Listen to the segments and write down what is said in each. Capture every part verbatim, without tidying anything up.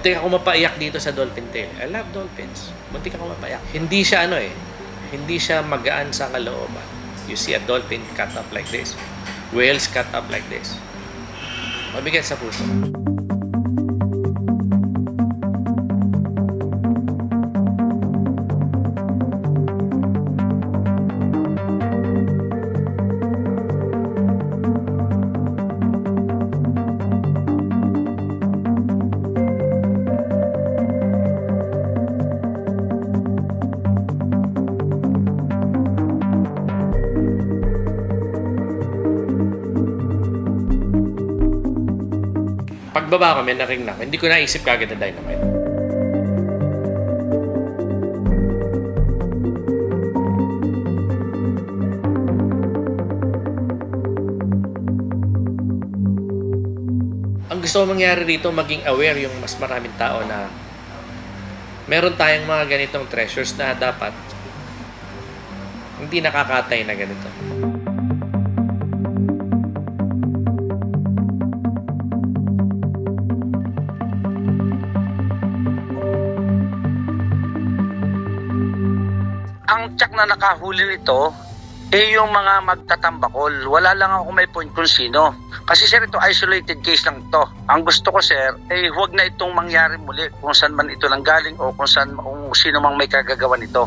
muntik ako mapaiyak dito sa dolphin tail. I love dolphins. Muntik ako mapaiyak. Hindi siya ano eh. Hindi siya magaan sa kalooban. You see a dolphin cut up like this. Whales cut up like this. Mabigat sa puso. Pagbaba ko, may naring na. Hindi ko naisip kagad na dynamite. Ang gusto ko mangyari dito, maging aware yung mas maraming tao na meron tayong mga ganitong treasures na dapat hindi nakakatay na ganito. Ang tsak na nakahuli nito eh yung mga magtatambakol. Wala lang ako may point kung sino. Kasi sir, ito isolated case lang to. Ang gusto ko sir, eh huwag na itong mangyari muli kung saan man ito lang galing o kung saan kung sino mang may kagagawa nito.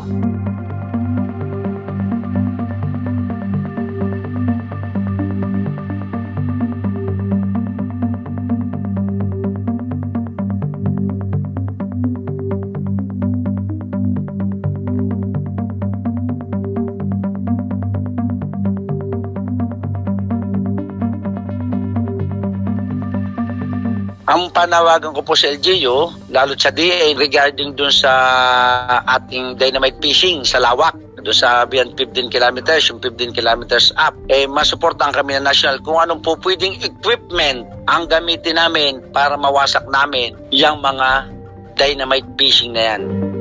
Ang panawagan ko po sa L G U, lalo sa D A regarding dun sa ating dynamite fishing sa lawak, doon sa beyond fifteen kilometers, yung fifteen kilometers up, eh masuportahan kami ng national kung anong po pwedeng equipment ang gamitin namin para mawasak namin yung mga dynamite fishing na yan.